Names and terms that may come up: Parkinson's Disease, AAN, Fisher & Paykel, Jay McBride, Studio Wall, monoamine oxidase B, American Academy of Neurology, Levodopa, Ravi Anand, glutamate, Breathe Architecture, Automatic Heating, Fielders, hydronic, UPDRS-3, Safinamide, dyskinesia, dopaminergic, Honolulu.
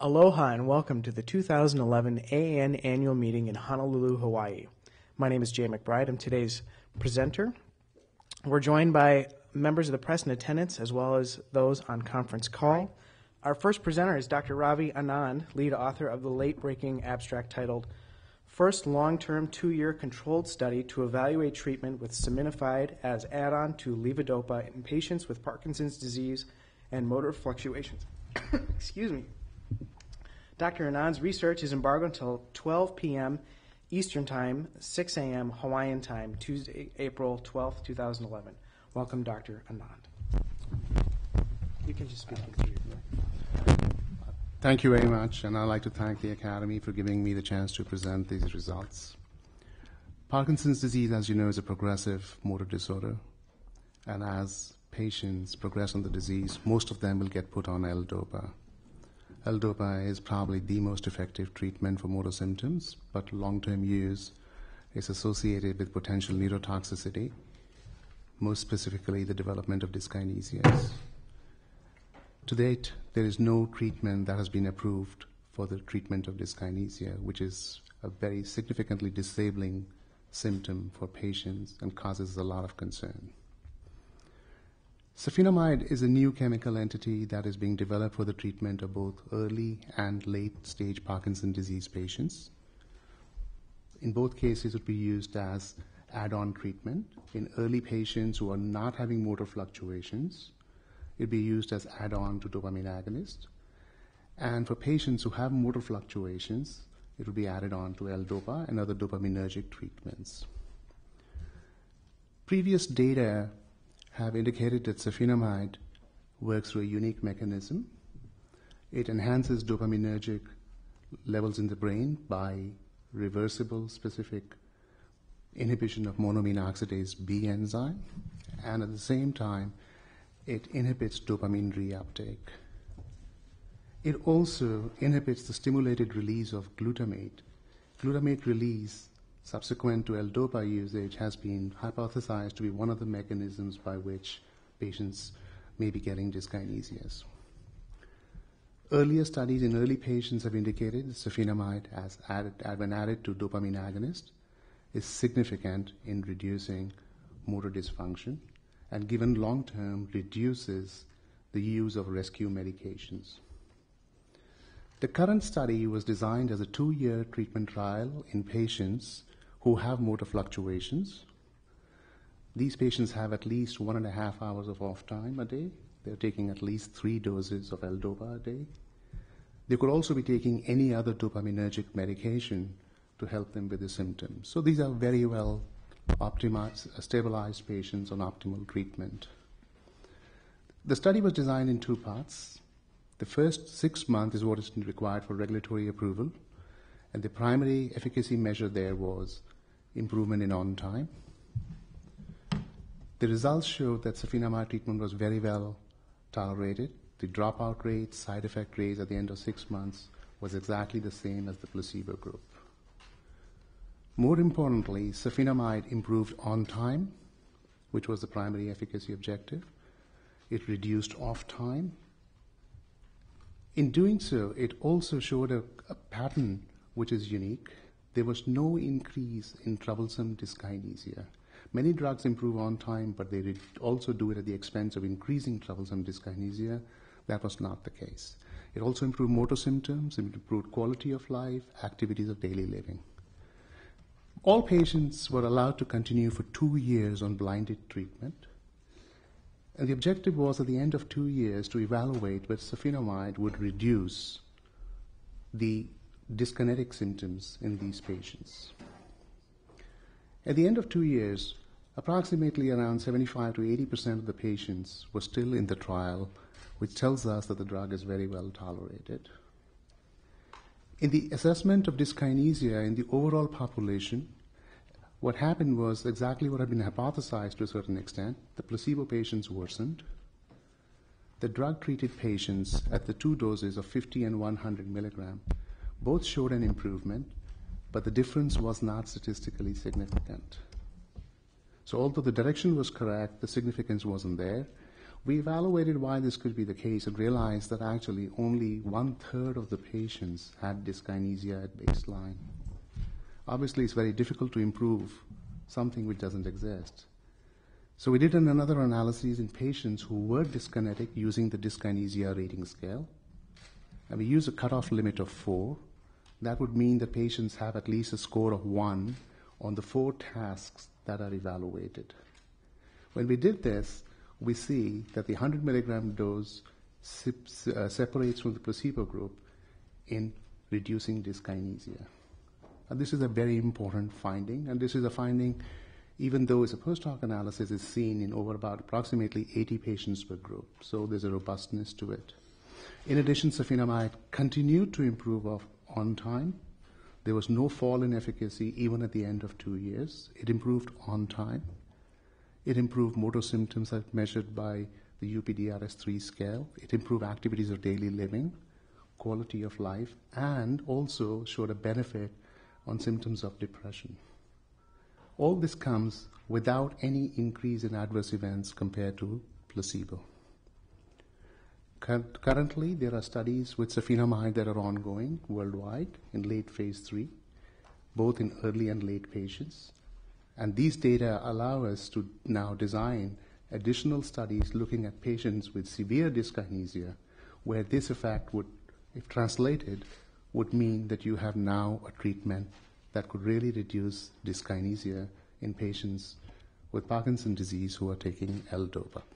Aloha and welcome to the 2011 AAN annual meeting in Honolulu, Hawaii. My name is Jay McBride. I'm today's presenter. We're joined by members of the press in attendance as well as those on conference call. Our first presenter is Dr. Ravi Anand, lead author of the late-breaking abstract titled First Long-Term Two-Year Controlled Study to Evaluate Treatment with Safinamide as Add-on to Levodopa in Patients with Parkinson's Disease and Motor Fluctuations. Excuse me. Dr. Anand's research is embargoed until 12 p.m. Eastern Time, 6 a.m. Hawaiian Time, Tuesday, April 12, 2011. Welcome, Dr. Anand. You can just speak into your mic. Thank you very much, and I'd like to thank the Academy for giving me the chance to present these results. Parkinson's disease, as you know, is a progressive motor disorder, and as patients progress on the disease, most of them will get put on L-Dopa. L-Dopa is probably the most effective treatment for motor symptoms, but long-term use is associated with potential neurotoxicity, most specifically the development of dyskinesias. To date, there is no treatment that has been approved for the treatment of dyskinesia, which is a very significantly disabling symptom for patients and causes a lot of concern. Safinamide is a new chemical entity that is being developed for the treatment of both early and late-stage Parkinson's disease patients. In both cases, it would be used as add-on treatment. In early patients who are not having motor fluctuations, it would be used as add-on to dopamine agonist. And for patients who have motor fluctuations, it would be added on to L-Dopa and other dopaminergic treatments. Previous data have indicated that safinamide works through a unique mechanism. It enhances dopaminergic levels in the brain by reversible specific inhibition of monoamine oxidase B enzyme, and at the same time, it inhibits dopamine reuptake. It also inhibits the stimulated release of glutamate. Glutamate release subsequent to L-Dopa usage has been hypothesized to be one of the mechanisms by which patients may be getting dyskinesias. Earlier studies in early patients have indicated safinamide, when added to dopamine agonist, is significant in reducing motor dysfunction, and given long-term, reduces the use of rescue medications. The current study was designed as a 2-year treatment trial in patients who have motor fluctuations. These patients have at least 1.5 hours of off time a day. They're taking at least 3 doses of L-Dopa a day. They could also be taking any other dopaminergic medication to help them with the symptoms. So these are very well optimized, stabilized patients on optimal treatment. The study was designed in 2 parts. The first 6 months is what is required for regulatory approval, and the primary efficacy measure there was improvement in on time. The results showed that safinamide treatment was very well tolerated. The dropout rates, side effect rates at the end of 6 months was exactly the same as the placebo group. More importantly, safinamide improved on time, which was the primary efficacy objective. It reduced off time. In doing so, it also showed a pattern which is unique. There was no increase in troublesome dyskinesia. Many drugs improve on time, but they did also do it at the expense of increasing troublesome dyskinesia. That was not the case. It also improved motor symptoms, improved quality of life, activities of daily living. All patients were allowed to continue for 2 years on blinded treatment. And the objective was at the end of 2 years to evaluate whether safinamide would reduce the dyskinetic symptoms in these patients. At the end of 2 years, approximately around 75 to 80% of the patients were still in the trial, which tells us that the drug is very well tolerated. In the assessment of dyskinesia in the overall population, what happened was exactly what had been hypothesized to a certain extent. The placebo patients worsened. The drug-treated patients at the 2 doses of 50 and 100 milligram both showed an improvement, but the difference was not statistically significant. So although the direction was correct, the significance wasn't there. We evaluated why this could be the case and realized that actually only 1/3 of the patients had dyskinesia at baseline. Obviously, it's very difficult to improve something which doesn't exist. So we did another analysis in patients who were dyskinetic using the dyskinesia rating scale. And we used a cutoff limit of 4. That would mean the patients have at least a score of 1 on the 4 tasks that are evaluated. When we did this, we see that the 100 milligram dose separates from the placebo group in reducing dyskinesia. And this is a very important finding, and this is a finding, even though it's a post-hoc analysis, is seen in over about approximately 80 patients per group, so there's a robustness to it. In addition, safinamide continued to improve on time. There was no fall in efficacy even at the end of 2 years. It improved on time. It improved motor symptoms as measured by the UPDRS-3 scale. It improved activities of daily living, quality of life, and also showed a benefit on symptoms of depression. All this comes without any increase in adverse events compared to placebo. Currently, there are studies with safinamide that are ongoing worldwide in late phase 3, both in early and late patients. And these data allow us to now design additional studies looking at patients with severe dyskinesia, where this effect would, if translated, would mean that you have now a treatment that could really reduce dyskinesia in patients with Parkinson's disease who are taking L-Dopa.